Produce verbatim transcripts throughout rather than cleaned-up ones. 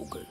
Oh, good.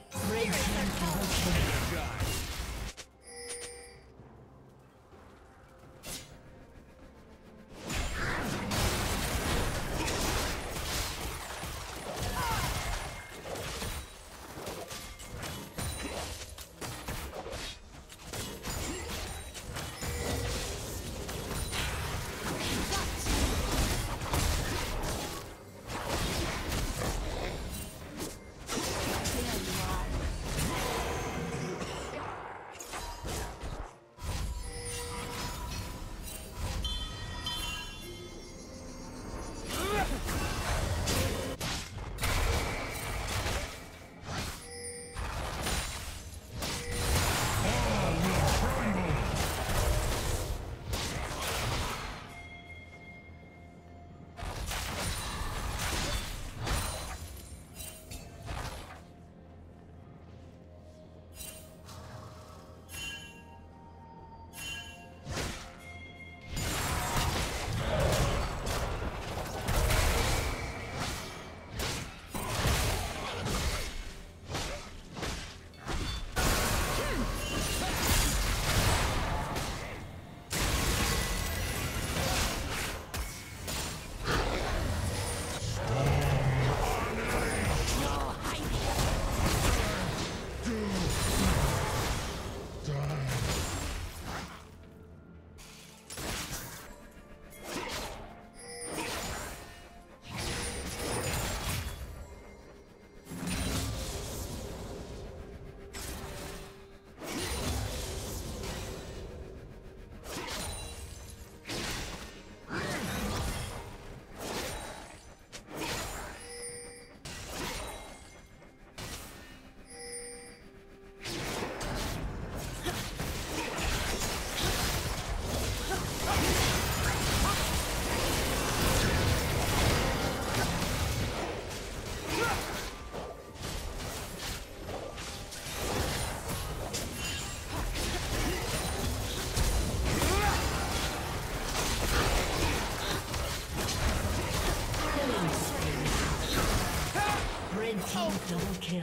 Double kill.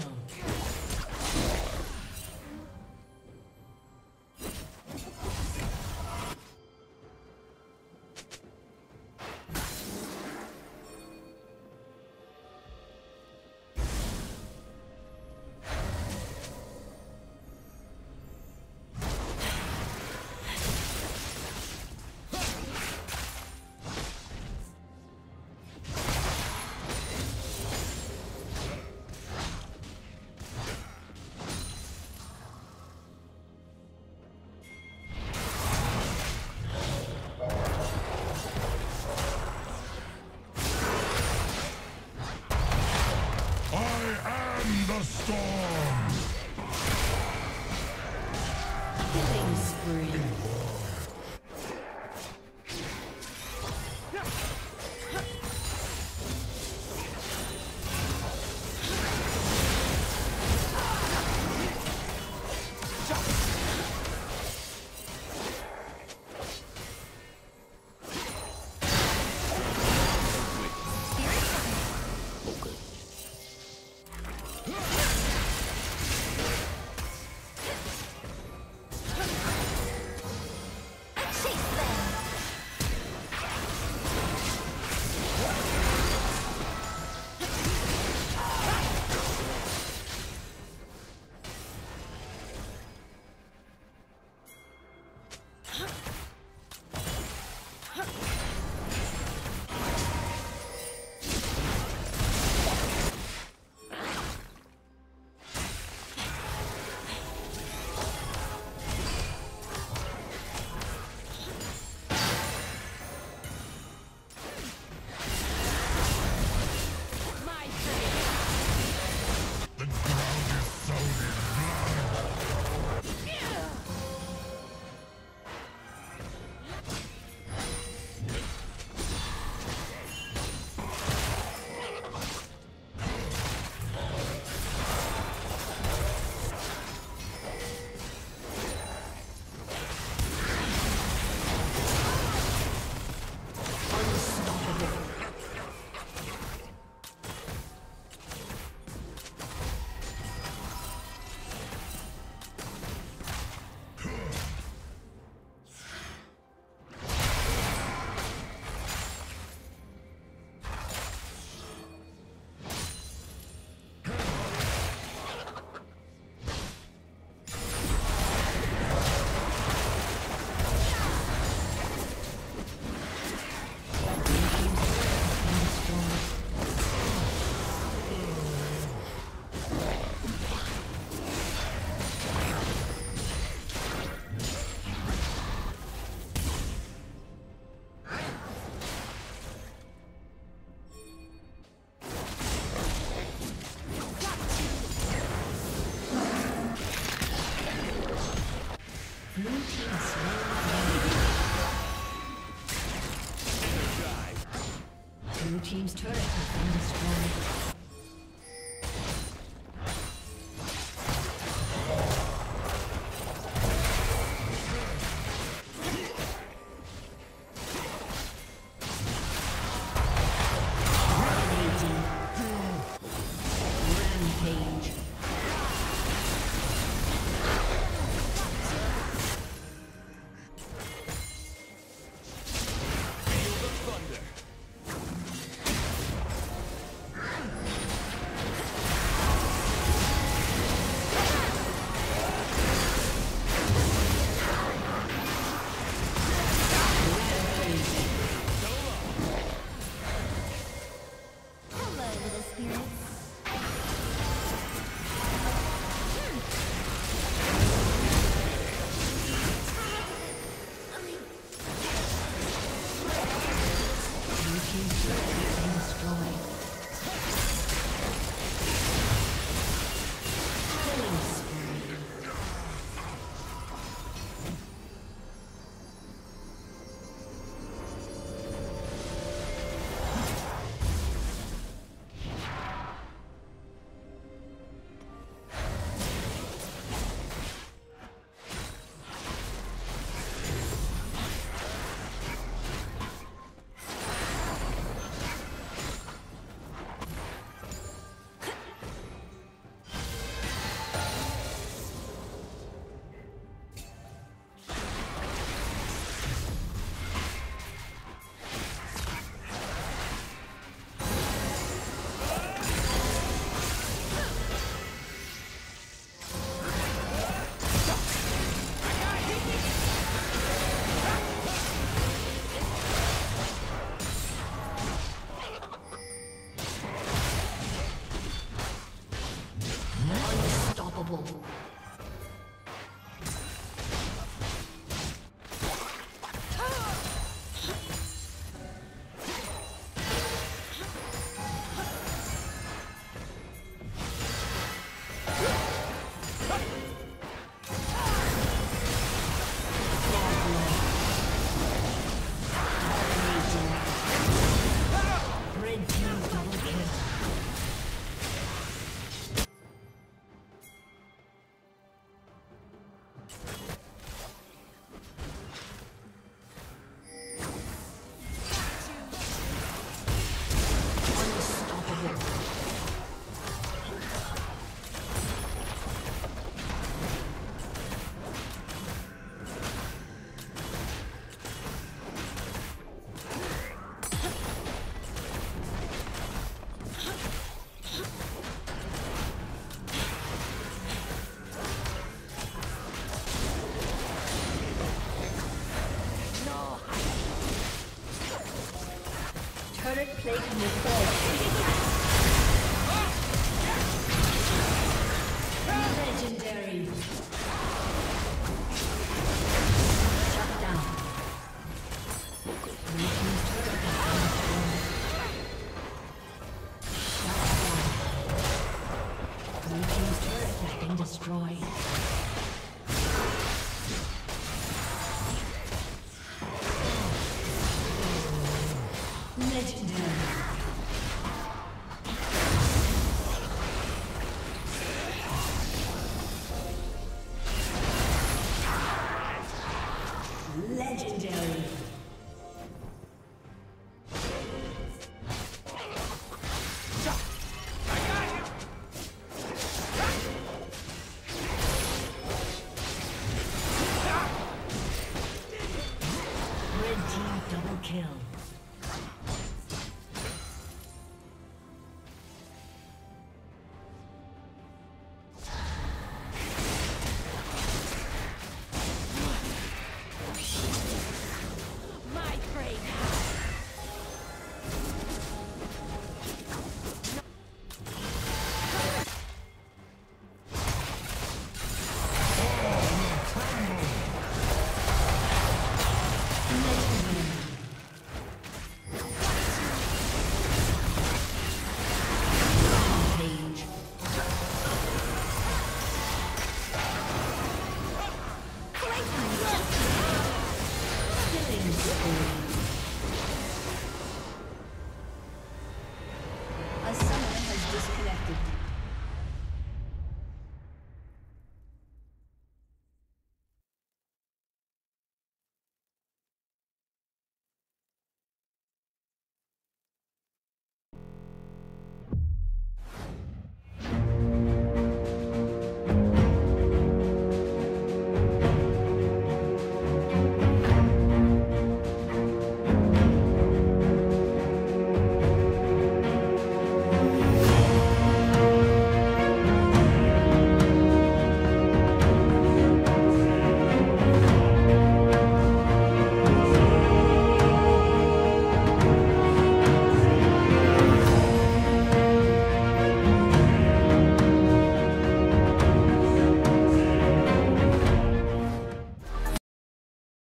Blue team's turret has been destroyed. Plate in the fall. Legendary. Shut down. Blue team's turret has been destroyed. Blue team's turret has been destroyed. Legendary.